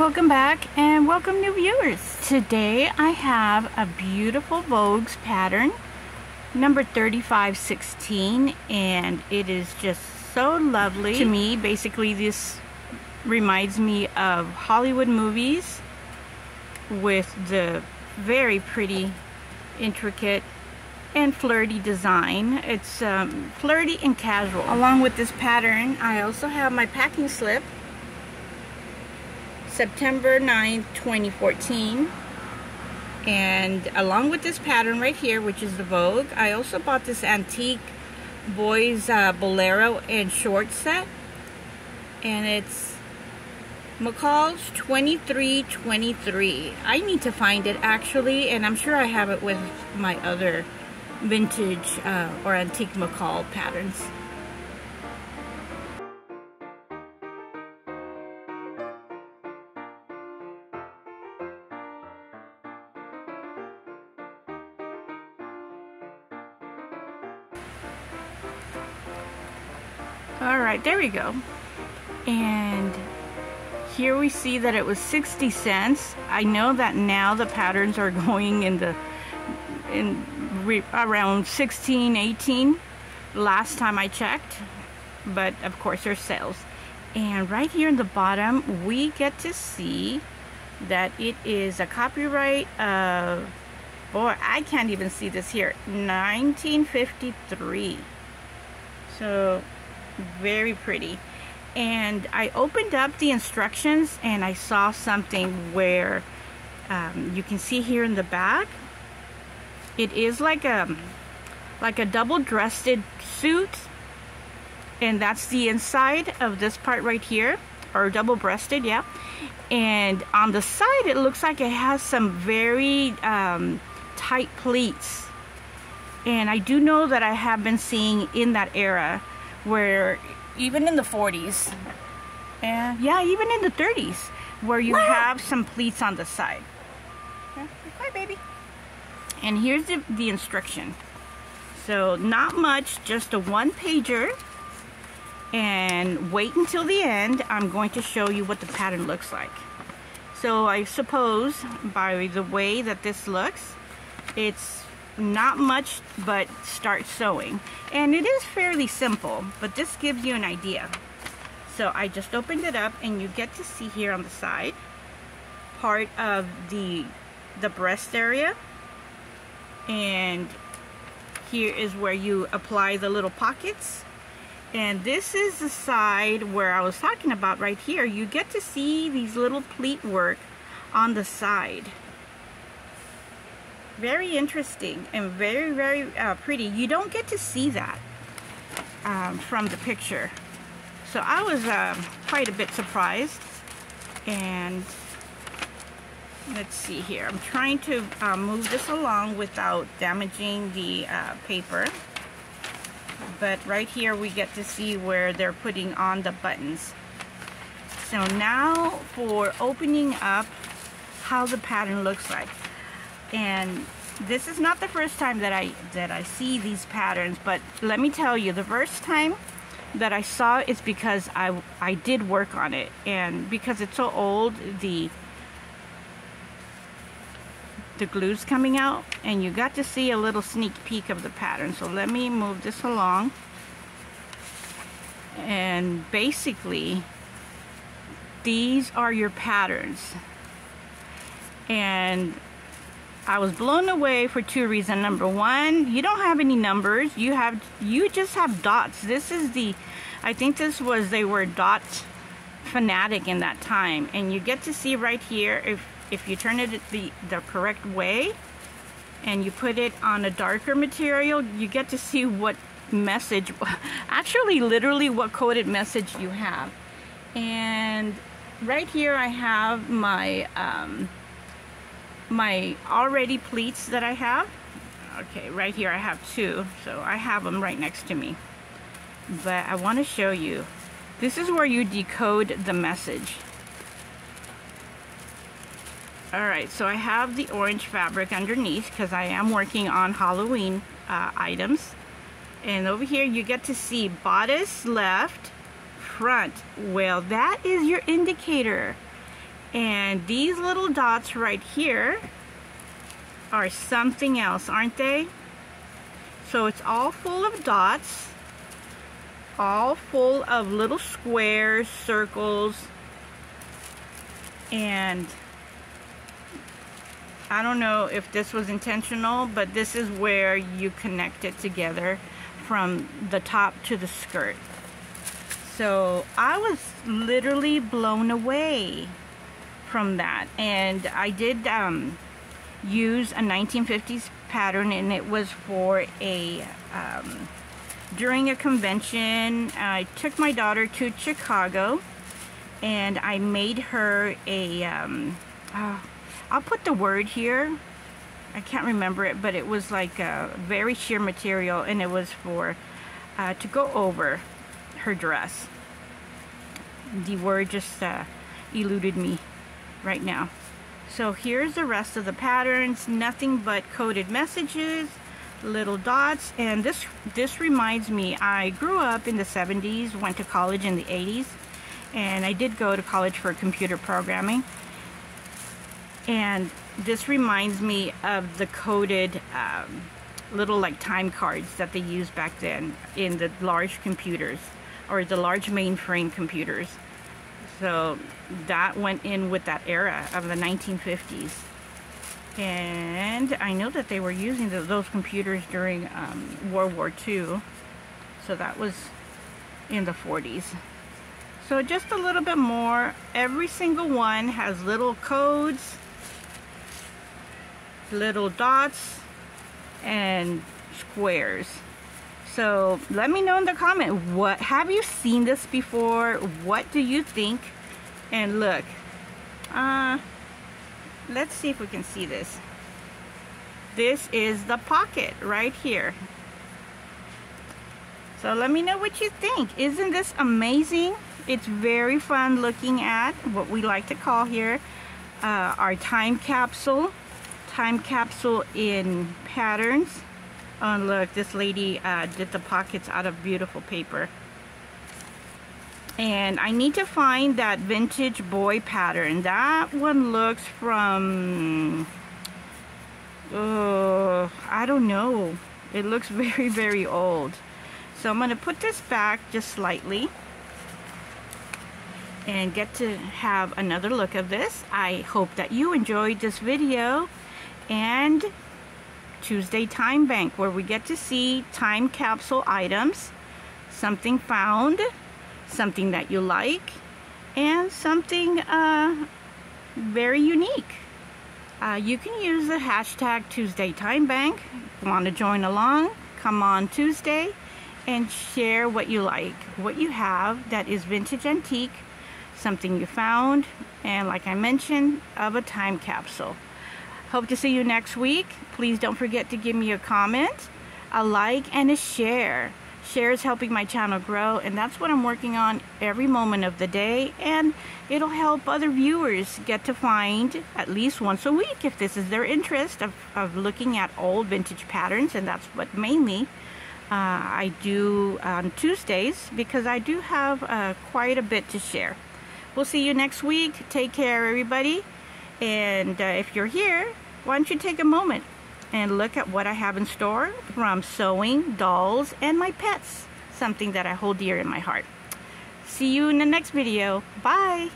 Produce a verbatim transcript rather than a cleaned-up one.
Welcome back and welcome new viewers. Today I have a beautiful Vogue's pattern number thirty-five sixteen, and it is just so lovely to me. Basically this reminds me of Hollywood movies with the very pretty, intricate and flirty design. It's um, flirty and casual. Along with this pattern I also have my packing slip, September ninth twenty fourteen, and along with this pattern right here, which is the Vogue, I also bought this antique boys uh, bolero and short set, and it's McCall's twenty-three twenty-three. I need to find it actually, and I'm sure I have it with my other vintage uh, or antique McCall patterns. Alright, there we go. And here we see that it was sixty cents. I know that now the patterns are going in the in re, around sixteen, eighteen last time I checked, but of course there's sales. And right here in the bottom we get to see that it is a copyright of, boy, I can't even see this here, nineteen fifty-three. So very pretty. And I opened up the instructions and I saw something where um, you can see here in the back it is like a like a double-dressed suit, and that's the inside of this part right here, or double-breasted, yeah. And on the side it looks like it has some very um, tight pleats, and I do know that I have been seeing in that era where even in the forties and yeah, even in the thirties, where you wow. have some pleats on the side. Yeah, hi baby. And here's the, the instruction. So not much, just a one pager, and wait until the end. I'm going to show you what the pattern looks like. So I suppose by the way that this looks, it's not much, but start sewing. And it is fairly simple, but this gives you an idea. So I just opened it up and you get to see here on the side part of the the breast area, and here is where you apply the little pockets. And this is the side where I was talking about right here. You get to see these little pleat work on the side. Very interesting and very very uh, pretty. You don't get to see that um, from the picture, so I was uh, quite a bit surprised. And let's see here, I'm trying to uh, move this along without damaging the uh, paper, but right here we get to see where they're putting on the buttons. So now for opening up how the pattern looks like. And this is not the first time that I that I see these patterns, but let me tell you, the first time that I saw it is because I, I did work on it, and because it's so old, the the glue's coming out, and you got to see a little sneak peek of the pattern. So let me move this along, and basically these are your patterns. And I was blown away for two reasons. Number one, you don't have any numbers. You have, you just have dots. This is the, I think this was, they were dot fanatic in that time. And you get to see right here, if, if you turn it the, the correct way and you put it on a darker material, you get to see what message, actually literally what coded message you have. And right here I have my, um, my already pleats that I have. Okay, right here I have two, so I have them right next to me, but I want to show you, this is where you decode the message. Alright, so I have the orange fabric underneath because I am working on Halloween uh, items. And over here you get to see bodice left, front. Well, that is your indicator. And these little dots right here are something else, aren't they? So it's all full of dots, all full of little squares, circles, and I don't know if this was intentional, but this is where you connect it together from the top to the skirt. So I was literally blown away from that, and I did um, use a nineteen fifties pattern, and it was for a um, during a convention. I took my daughter to Chicago, and I made her a um, oh, I'll put the word here, I can't remember it, but it was like a very sheer material, and it was for uh, to go over her dress. The word just uh, eluded me right now. So here's the rest of the patterns, nothing but coded messages, little dots, and this this reminds me, I grew up in the seventies, went to college in the eighties, and I did go to college for computer programming. And this reminds me of the coded um, little like time cards that they used back then in the large computers, or the large mainframe computers. So that went in with that era of the nineteen fifties. And I know that they were using the, those computers during um, World War Two. So that was in the forties. So just a little bit more. Every single one has little codes, little dots, and squares. So let me know in the comment, what have you seen this before? What do you think? And look, uh, let's see if we can see this. This is the pocket right here. So let me know what you think. Isn't this amazing? It's very fun looking at what we like to call here uh, our time capsule. Time capsule in patterns. Oh, look, this lady uh, did the pockets out of beautiful paper. And I need to find that vintage boy pattern. That one looks from, oh, I don't know. It looks very, very old. So I'm going to put this back just slightly and get to have another look of this. I hope that you enjoyed this video, and Tuesday Time Bank, where we get to see time capsule items, something found, something that you like, and something uh, very unique. Uh, you can use the hashtag Tuesday Time Bank. Want to join along? Come on Tuesday and share what you like, what you have that is vintage antique, something you found, and like I mentioned, of a time capsule. Hope to see you next week. Please don't forget to give me a comment, a like, and a share. Share is helping my channel grow, and that's what I'm working on every moment of the day, and it'll help other viewers get to find at least once a week, if this is their interest, of, of looking at old vintage patterns, and that's what mainly uh, I do on Tuesdays, because I do have uh, quite a bit to share. We'll see you next week. Take care, everybody. And uh, if you're here, why don't you take a moment and look at what I have in store, from sewing, dolls, and my pets, something that I hold dear in my heart. See you in the next video. Bye.